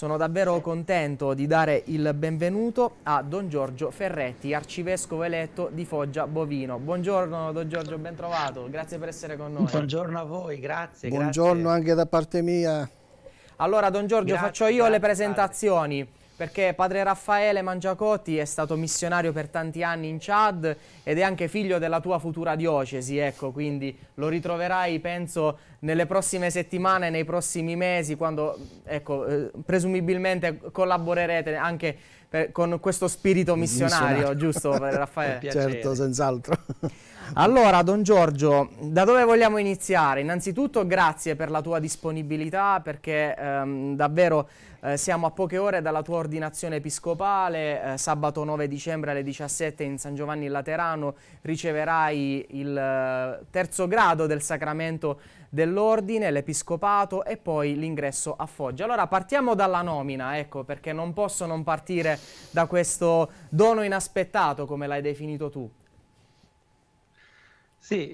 Sono davvero contento di dare il benvenuto a Don Giorgio Ferretti, arcivescovo eletto di Foggia Bovino. Buongiorno Don Giorgio, ben trovato, grazie per essere con noi. Buongiorno a voi, grazie. Buongiorno grazie. Anche da parte mia. Allora Don Giorgio, grazie, faccio io le presentazioni. Perché padre Raffaele Mangiacotti è stato missionario per tanti anni in Chad ed è anche figlio della tua futura diocesi, ecco, quindi lo ritroverai, penso, nelle prossime settimane, nei prossimi mesi, quando, ecco, presumibilmente collaborerete anche con questo spirito missionario. Giusto padre Raffaele? Certo, senz'altro. Allora Don Giorgio, da dove vogliamo iniziare? Innanzitutto grazie per la tua disponibilità, perché davvero siamo a poche ore dalla tua ordinazione episcopale. Sabato 9 dicembre alle 17 in San Giovanni in Laterano riceverai il terzo grado del sacramento dell'ordine, l'episcopato e poi l'ingresso a Foggia. Allora partiamo dalla nomina, ecco, perché non posso non partire da questo dono inaspettato, come l'hai definito tu. Sì,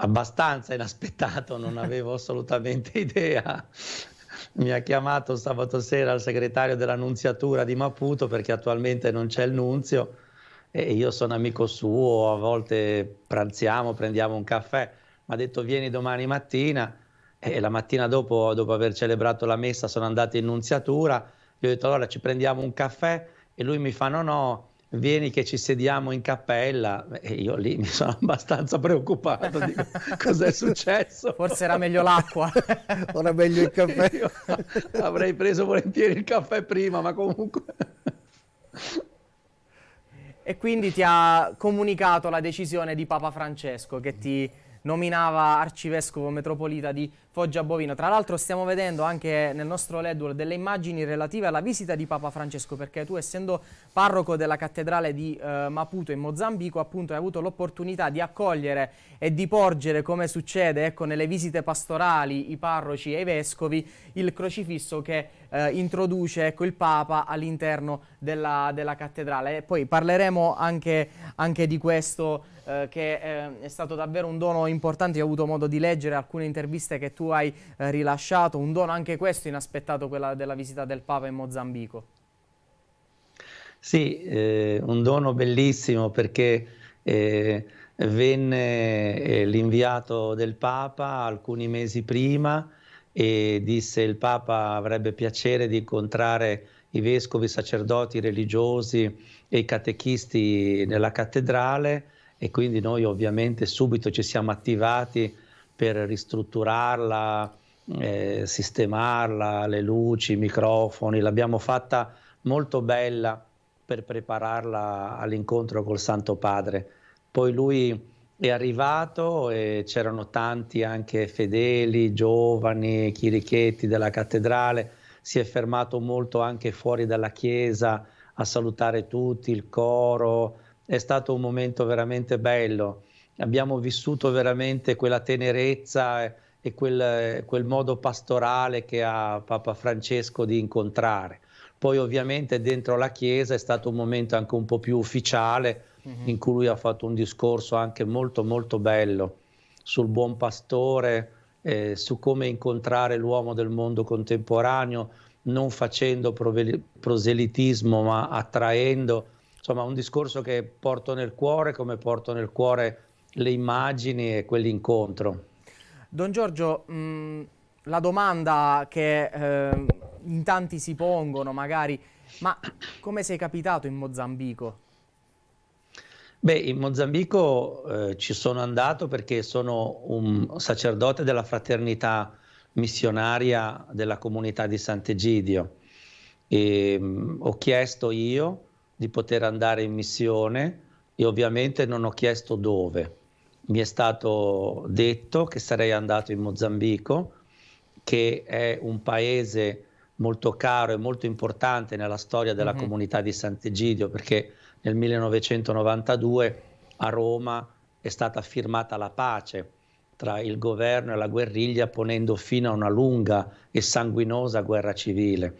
abbastanza inaspettato, non avevo assolutamente idea. Mi ha chiamato sabato sera il segretario dell'Annunziatura di Maputo, perché attualmente non c'è il nunzio e io sono amico suo, a volte pranziamo, prendiamo un caffè. Mi ha detto vieni domani mattina e la mattina dopo aver celebrato la messa sono andato in Annunziatura, gli ho detto allora ci prendiamo un caffè e lui mi fa no, vieni che ci sediamo in cappella, e io lì mi sono abbastanza preoccupato, dico cos'è successo? Forse era meglio l'acqua, ora meglio il caffè. Io avrei preso volentieri il caffè prima, ma comunque. E quindi ti ha comunicato la decisione di Papa Francesco che ti nominava arcivescovo metropolita di Foggia Bovino. Tra l'altro stiamo vedendo anche nel nostro ledwall delle immagini relative alla visita di Papa Francesco, perché tu, essendo parroco della cattedrale di Maputo in Mozambico, appunto hai avuto l'opportunità di accogliere e di porgere, come succede ecco, nelle visite pastorali, i parroci e i vescovi, il crocifisso che introduce ecco, il Papa all'interno della cattedrale. E poi parleremo anche di questo, che è stato davvero un dono importante. Io ho avuto modo di leggere alcune interviste che tu hai rilasciato, un dono anche questo inaspettato, quella della visita del Papa in Mozambico. Sì, un dono bellissimo, perché venne l'inviato del Papa alcuni mesi prima e disse il Papa avrebbe piacere di incontrare i vescovi, i sacerdoti, i religiosi e i catechisti nella cattedrale, e quindi noi ovviamente subito ci siamo attivati per ristrutturarla, sistemarla, le luci, i microfoni. L'abbiamo fatta molto bella per prepararla all'incontro col Santo Padre. Poi lui è arrivato e c'erano tanti anche fedeli, giovani, chirichetti della cattedrale. Si è fermato molto anche fuori dalla chiesa a salutare tutti, il coro. È stato un momento veramente bello, abbiamo vissuto veramente quella tenerezza e quel modo pastorale che ha Papa Francesco di incontrare. Poi ovviamente dentro la chiesa è stato un momento anche un po' più ufficiale, in cui lui ha fatto un discorso anche molto molto bello sul buon pastore, su come incontrare l'uomo del mondo contemporaneo, non facendo proselitismo ma attraendo. Insomma, un discorso che porto nel cuore, come porto nel cuore le immagini e quell'incontro. Don Giorgio, la domanda che in tanti si pongono magari, ma come sei capitato in Mozambico? Beh, in Mozambico ci sono andato perché sono un sacerdote della fraternità missionaria della comunità di Sant'Egidio. Ho chiesto io di poter andare in missione e ovviamente non ho chiesto dove. Mi è stato detto che sarei andato in Mozambico, che è un paese molto caro e molto importante nella storia della comunità di Sant'Egidio, perché nel 1992 a Roma è stata firmata la pace tra il governo e la guerriglia, ponendo fine a una lunga e sanguinosa guerra civile.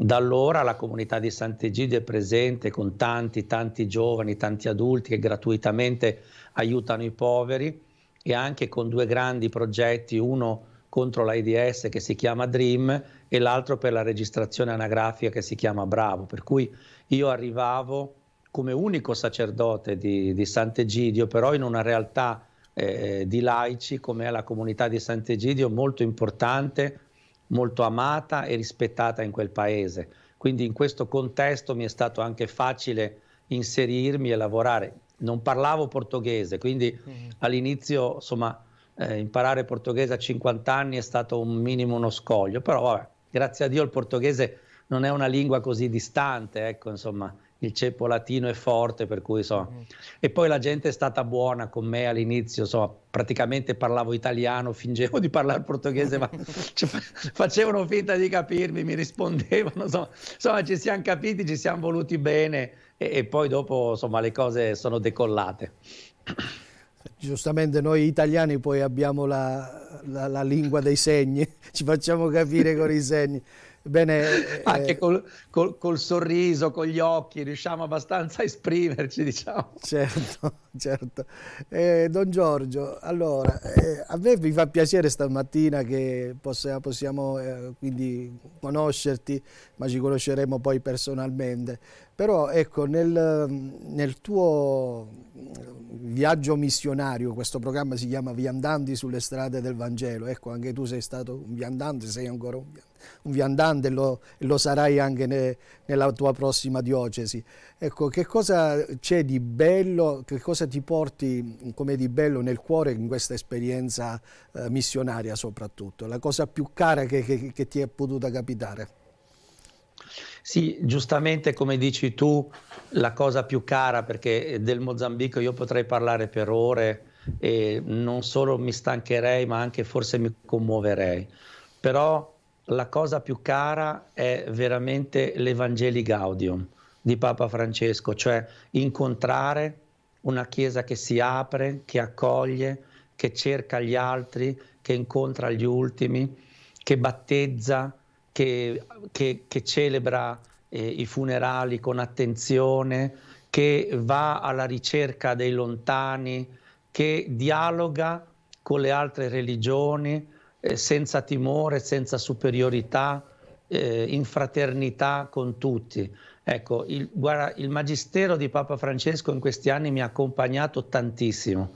Da allora la comunità di Sant'Egidio è presente con tanti giovani, tanti adulti che gratuitamente aiutano i poveri, e anche con due grandi progetti, uno contro l'AIDS che si chiama DREAM e l'altro per la registrazione anagrafica che si chiama BRAVO, per cui io arrivavo come unico sacerdote di Sant'Egidio, però in una realtà di laici come è la comunità di Sant'Egidio, molto importante, molto amata e rispettata in quel paese. Quindi in questo contesto mi è stato anche facile inserirmi e lavorare. Non parlavo portoghese, quindi all'inizio, insomma, imparare portoghese a 50 anni è stato un minimo uno scoglio, però vabbè, grazie a Dio il portoghese non è una lingua così distante, ecco, insomma, il ceppo latino è forte, per cui insomma. E poi la gente è stata buona con me all'inizio, insomma, praticamente parlavo italiano, fingevo di parlare portoghese, ma facevano finta di capirmi, mi rispondevano, insomma ci siamo capiti, ci siamo voluti bene e poi dopo, insomma, le cose sono decollate. Giustamente noi italiani poi abbiamo la lingua dei segni, ci facciamo capire con i segni. Bene, anche col sorriso, con gli occhi, riusciamo abbastanza a esprimerci, diciamo. Certo. Don Giorgio, allora, a me mi fa piacere stamattina che possiamo quindi conoscerti, ma ci conosceremo poi personalmente. Però ecco, nel tuo viaggio missionario, questo programma si chiama Viandanti sulle strade del Vangelo, ecco, anche tu sei stato un viandante, sei ancora un viandante, lo sarai anche nella tua prossima diocesi. Ecco, che cosa c'è di bello, che cosa ti porti come di bello nel cuore in questa esperienza missionaria soprattutto? La cosa più cara che ti è potuta capitare? Sì, giustamente come dici tu, la cosa più cara, perché del Mozambico io potrei parlare per ore e non solo mi stancherei, ma anche forse mi commuoverei. Però la cosa più cara è veramente l'Evangelii Gaudium di Papa Francesco, cioè incontrare una Chiesa che si apre, che accoglie, che cerca gli altri, che incontra gli ultimi, che battezza, che celebra i funerali con attenzione, che va alla ricerca dei lontani, che dialoga con le altre religioni, senza timore, senza superiorità, in fraternità con tutti. Ecco, guarda, il magistero di Papa Francesco in questi anni mi ha accompagnato tantissimo,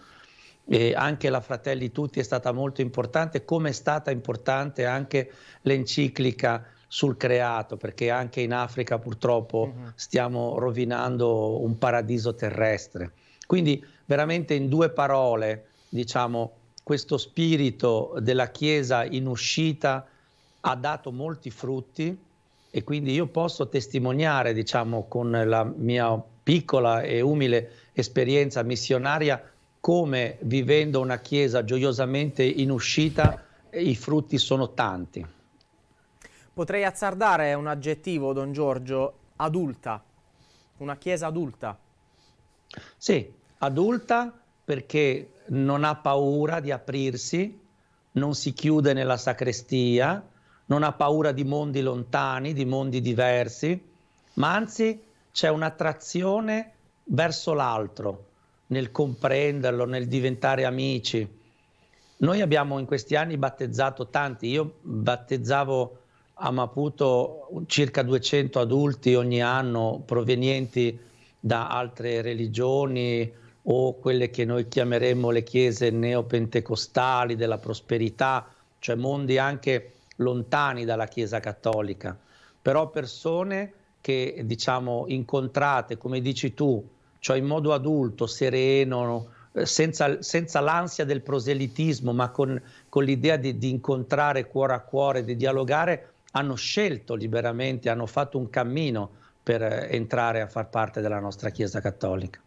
e anche la Fratelli Tutti è stata molto importante, come è stata importante anche l'enciclica sul creato, perché anche in Africa purtroppo stiamo rovinando un paradiso terrestre. Quindi veramente in due parole, diciamo, questo spirito della Chiesa in uscita ha dato molti frutti e quindi io posso testimoniare, diciamo, con la mia piccola e umile esperienza missionaria, come vivendo una Chiesa gioiosamente in uscita i frutti sono tanti. Potrei azzardare un aggettivo, Don Giorgio, adulta, una Chiesa adulta. Sì, adulta, perché non ha paura di aprirsi, non si chiude nella sacrestia, non ha paura di mondi lontani, di mondi diversi, ma anzi c'è un'attrazione verso l'altro, nel comprenderlo, nel diventare amici. Noi abbiamo in questi anni battezzato tanti, io battezzavo a Maputo circa 200 adulti ogni anno provenienti da altre religioni, o quelle che noi chiameremmo le chiese neopentecostali della prosperità, cioè mondi anche lontani dalla Chiesa cattolica, però persone che, diciamo, incontrate, come dici tu, cioè in modo adulto, sereno, senza l'ansia del proselitismo, ma con l'idea di incontrare cuore a cuore, di dialogare, hanno scelto liberamente, hanno fatto un cammino per entrare a far parte della nostra Chiesa cattolica.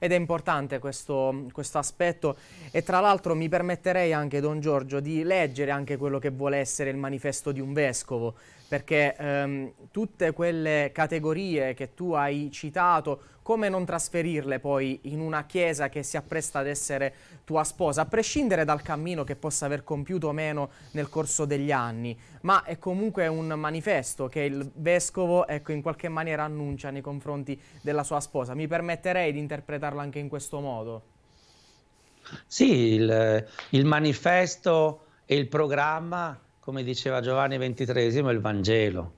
Ed è importante questo aspetto, e tra l'altro mi permetterei anche, Don Giorgio, di leggere anche quello che vuole essere il manifesto di un vescovo, perché tutte quelle categorie che tu hai citato, come non trasferirle poi in una Chiesa che si appresta ad essere tua sposa, a prescindere dal cammino che possa aver compiuto o meno nel corso degli anni, ma è comunque un manifesto che il vescovo, ecco, in qualche maniera annuncia nei confronti della sua sposa. Mi permetterei di interpretarlo anche in questo modo. Sì, il manifesto e il programma, come diceva Giovanni XXIII, è il Vangelo.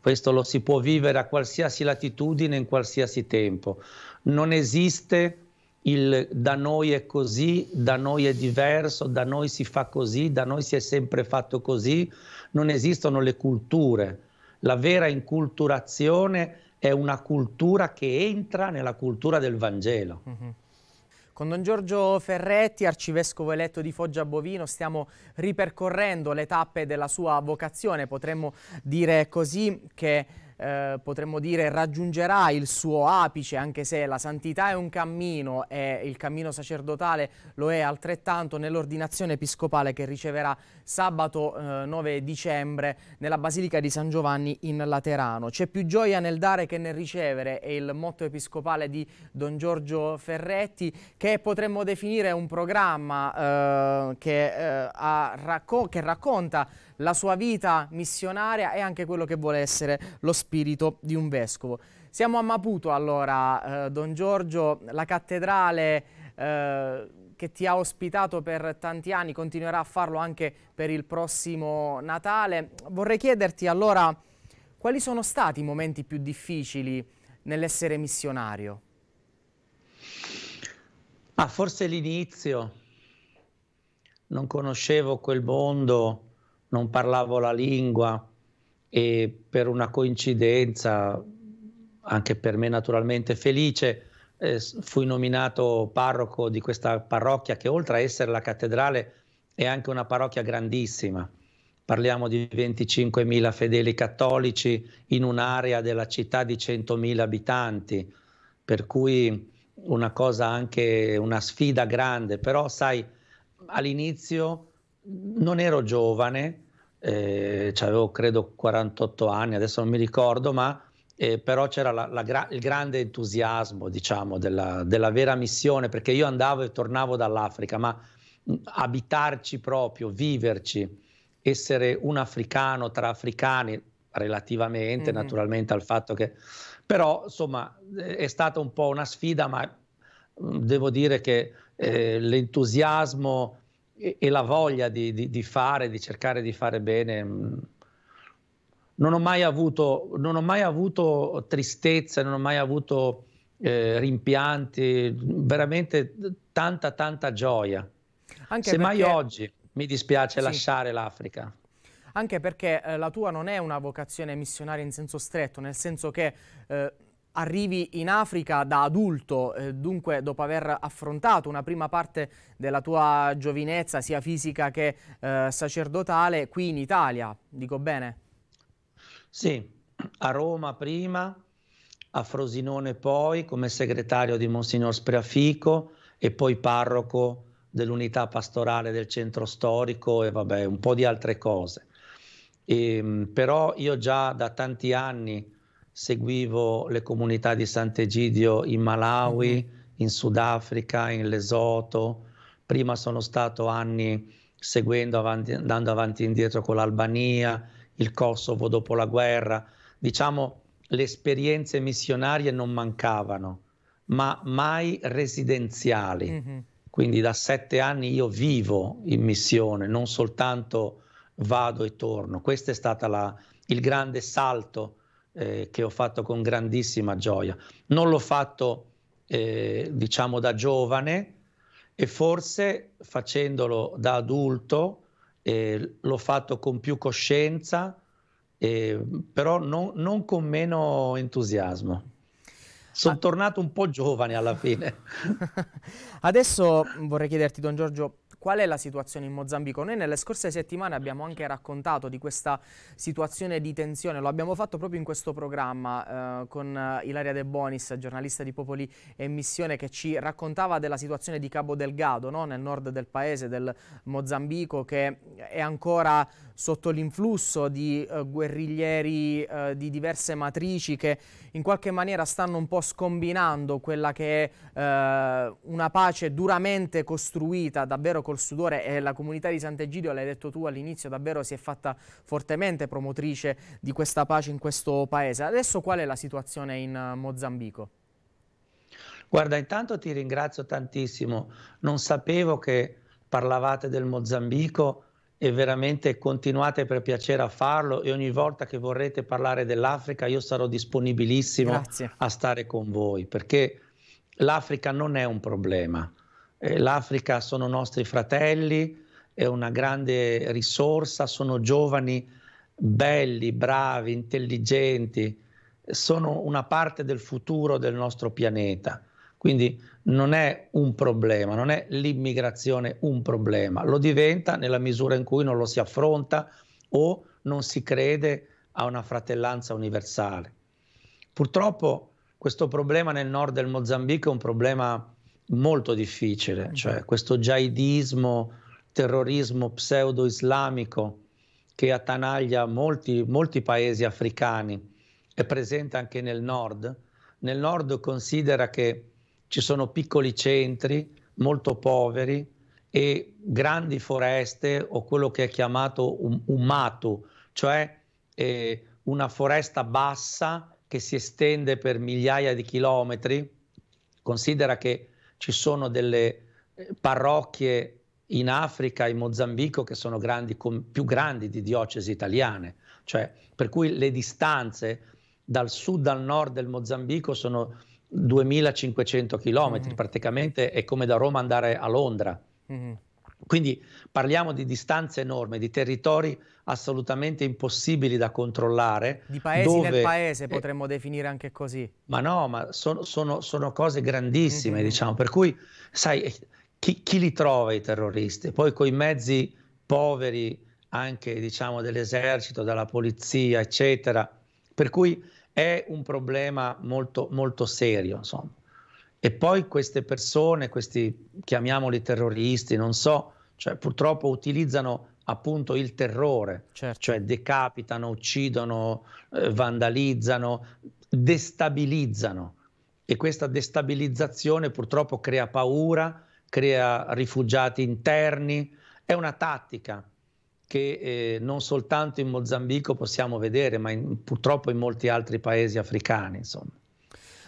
Questo lo si può vivere a qualsiasi latitudine, in qualsiasi tempo. Non esiste il da noi è così, da noi è diverso, da noi si fa così, da noi si è sempre fatto così. Non esistono le culture. La vera inculturazione è una cultura che entra nella cultura del Vangelo. Con Don Giorgio Ferretti, arcivescovo eletto di Foggia Bovino, stiamo ripercorrendo le tappe della sua vocazione, potremmo dire così, che raggiungerà il suo apice, anche se la santità è un cammino e il cammino sacerdotale lo è altrettanto, nell'ordinazione episcopale che riceverà sabato 9 dicembre nella Basilica di San Giovanni in Laterano. C'è più gioia nel dare che nel ricevere, è il motto episcopale di Don Giorgio Ferretti, che potremmo definire un programma che racconta la sua vita missionaria e anche quello che vuole essere lo spirito di un vescovo. Siamo a Maputo allora, Don Giorgio, la cattedrale che ti ha ospitato per tanti anni continuerà a farlo anche per il prossimo Natale. Vorrei chiederti allora quali sono stati i momenti più difficili nell'essere missionario? Ah, forse l'inizio. Non conoscevo quel mondo, non parlavo la lingua e per una coincidenza, anche per me naturalmente felice, fui nominato parroco di questa parrocchia che, oltre a essere la cattedrale, è anche una parrocchia grandissima. Parliamo di 25.000 fedeli cattolici in un'area della città di 100.000 abitanti, per cui una cosa, anche una sfida grande. Però sai, all'inizio non ero giovane, avevo credo 48 anni, adesso non mi ricordo, ma però c'era il grande entusiasmo, diciamo, della vera missione, perché io andavo e tornavo dall'Africa, ma abitarci proprio, viverci, essere un africano tra africani, relativamente naturalmente al fatto che... Però insomma è stata un po' una sfida, ma devo dire che l'entusiasmo e la voglia di cercare di fare bene. Non ho mai avuto tristezza, non ho mai avuto rimpianti, veramente tanta gioia. Semmai oggi mi dispiace lasciare l'Africa. Anche perché la tua non è una vocazione missionaria in senso stretto, nel senso che... arrivi in Africa da adulto, dunque dopo aver affrontato una prima parte della tua giovinezza, sia fisica che sacerdotale, qui in Italia, dico bene? Sì, a Roma prima, a Frosinone poi, come segretario di Monsignor Spreafico e poi parroco dell'unità pastorale del centro storico e vabbè, un po' di altre cose. Però io già da tanti anni seguivo le comunità di Sant'Egidio in Malawi, in Sudafrica, in Lesotho. Prima sono stato anni andando avanti e indietro con l'Albania, il Kosovo dopo la guerra. Diciamo, le esperienze missionarie non mancavano, ma mai residenziali. Quindi da 7 anni io vivo in missione, non soltanto vado e torno. Questo è stato il grande salto che ho fatto con grandissima gioia. Non l'ho fatto diciamo da giovane, e forse facendolo da adulto l'ho fatto con più coscienza, però non con meno entusiasmo. Sono tornato un po' giovane alla fine. Adesso vorrei chiederti, Don Giorgio, qual è la situazione in Mozambico? Noi nelle scorse settimane abbiamo anche raccontato di questa situazione di tensione, lo abbiamo fatto proprio in questo programma con Ilaria De Bonis, giornalista di Popoli e Missione, che ci raccontava della situazione di Cabo Delgado, no? Nel nord del paese, del Mozambico, che è ancora sotto l'influsso di guerriglieri di diverse matrici che in qualche maniera stanno un po' scombinando quella che è una pace duramente costruita, davvero col sudore, e la comunità di Sant'Egidio, l'hai detto tu all'inizio, davvero si è fatta fortemente promotrice di questa pace in questo paese. Adesso qual è la situazione in Mozambico? Guarda, intanto ti ringrazio tantissimo, non sapevo che parlavate del Mozambico e veramente continuate per piacere a farlo, e ogni volta che vorrete parlare dell'Africa io sarò disponibilissimo a stare con voi, perché l'Africa non è un problema, l'Africa sono nostri fratelli, è una grande risorsa, sono giovani belli, bravi, intelligenti, sono una parte del futuro del nostro pianeta. Quindi non è un problema, non è l'immigrazione un problema, lo diventa nella misura in cui non lo si affronta o non si crede a una fratellanza universale. Purtroppo questo problema nel nord del Mozambico è un problema molto difficile, cioè questo jihadismo, terrorismo pseudo-islamico che attanaglia molti paesi africani è presente anche nel nord. Nel nord considera che ci sono piccoli centri molto poveri e grandi foreste, o quello che è chiamato un matu, cioè una foresta bassa che si estende per migliaia di chilometri. Considera che ci sono delle parrocchie in Africa, in Mozambico, che sono grandi, più grandi di diocesi italiane, cioè per cui le distanze dal sud al nord del Mozambico sono 2500 chilometri, praticamente è come da Roma andare a Londra. Quindi parliamo di distanze enormi, di territori assolutamente impossibili da controllare. Di paesi dove, nel paese potremmo definire anche così. Ma no, ma sono cose grandissime, diciamo, per cui sai chi li trova i terroristi? Poi coi mezzi poveri anche, diciamo, dell'esercito, della polizia, eccetera, per cui è un problema molto, molto serio, insomma. E poi queste persone, questi chiamiamoli terroristi, non so, cioè purtroppo utilizzano appunto il terrore, cioè decapitano, uccidono, vandalizzano, destabilizzano, e questa destabilizzazione purtroppo crea paura, crea rifugiati interni, è una tattica che non soltanto in Mozambico possiamo vedere, ma purtroppo in molti altri paesi africani, insomma.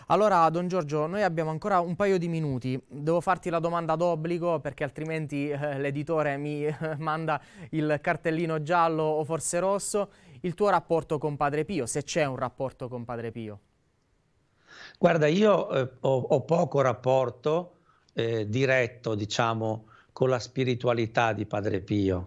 Allora, Don Giorgio, noi abbiamo ancora un paio di minuti. Devo farti la domanda d'obbligo, perché altrimenti l'editore mi manda il cartellino giallo o forse rosso. Il tuo rapporto con Padre Pio, se c'è un rapporto con Padre Pio. Guarda, io ho poco rapporto diretto, diciamo, con la spiritualità di Padre Pio.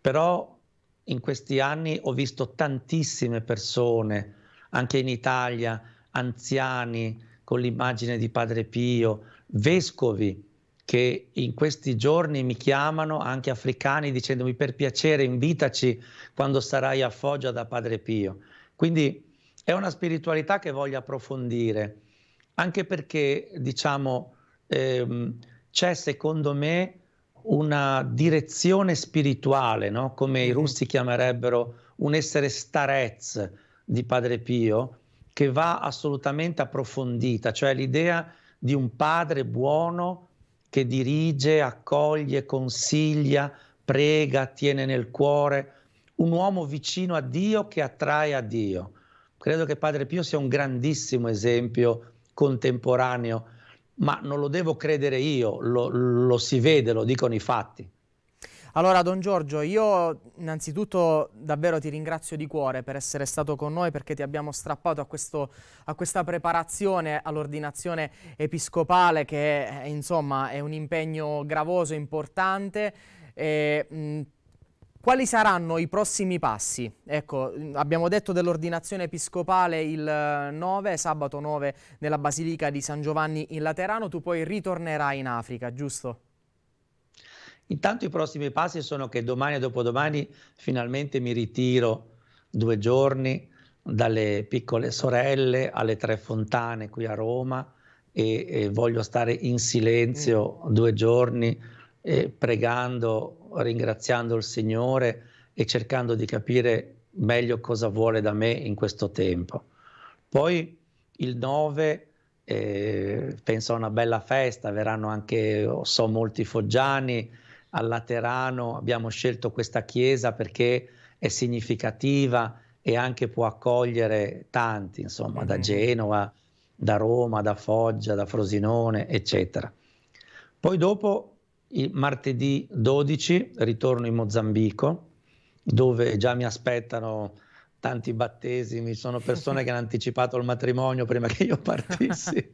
Però in questi anni ho visto tantissime persone, anche in Italia, anziani con l'immagine di Padre Pio, vescovi che in questi giorni mi chiamano, anche africani, dicendomi: per piacere invitaci quando sarai a Foggia da Padre Pio. Quindi è una spiritualità che voglio approfondire, anche perché, diciamo, c'è secondo me una direzione spirituale, no? Come i russi chiamerebbero un essere starez di Padre Pio, che va assolutamente approfondita, cioè l'idea di un padre buono che dirige, accoglie, consiglia, prega, tiene nel cuore, un uomo vicino a Dio che attrae a Dio. Credo che Padre Pio sia un grandissimo esempio contemporaneo, ma non lo devo credere io, lo si vede, lo dicono i fatti. Allora, Don Giorgio, io innanzitutto davvero ti ringrazio di cuore per essere stato con noi, perché ti abbiamo strappato a questa preparazione all'ordinazione episcopale, che è, insomma, è un impegno gravoso, importante. E, quali saranno i prossimi passi? Ecco, abbiamo detto dell'ordinazione episcopale il 9, sabato 9, nella Basilica di San Giovanni in Laterano. Tu poi ritornerai in Africa, giusto? Intanto i prossimi passi sono che domani e dopodomani finalmente mi ritiro 2 giorni dalle Piccole Sorelle alle Tre Fontane qui a Roma, e voglio stare in silenzio 2 giorni pregando, ringraziando il Signore e cercando di capire meglio cosa vuole da me in questo tempo. Poi il 9 penso a una bella festa, verranno anche, so, molti foggiani a Laterano. Abbiamo scelto questa chiesa perché è significativa e anche può accogliere tanti, insomma, da Genova, da Roma, da Foggia, da Frosinone, eccetera. Poi dopo, il martedì 12 ritorno in Mozambico, dove già mi aspettano tanti battesimi, sono persone che hanno anticipato il matrimonio prima che io partissi,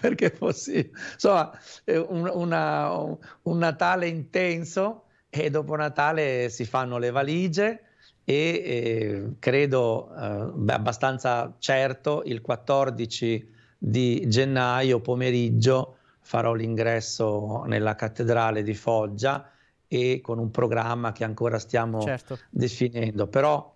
perché fossi, insomma, un Natale intenso, e dopo Natale si fanno le valigie e credo abbastanza certo il 14 di gennaio pomeriggio farò l'ingresso nella cattedrale di Foggia, e con un programma che ancora stiamo definendo, però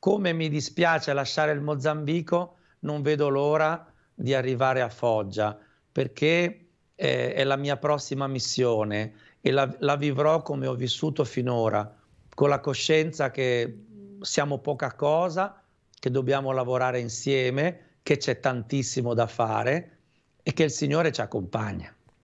come mi dispiace lasciare il Mozambico, non vedo l'ora di arrivare a Foggia, perché è la mia prossima missione e la vivrò come ho vissuto finora, con la coscienza che siamo poca cosa, che dobbiamo lavorare insieme, che c'è tantissimo da fare e che il Signore ci accompagna.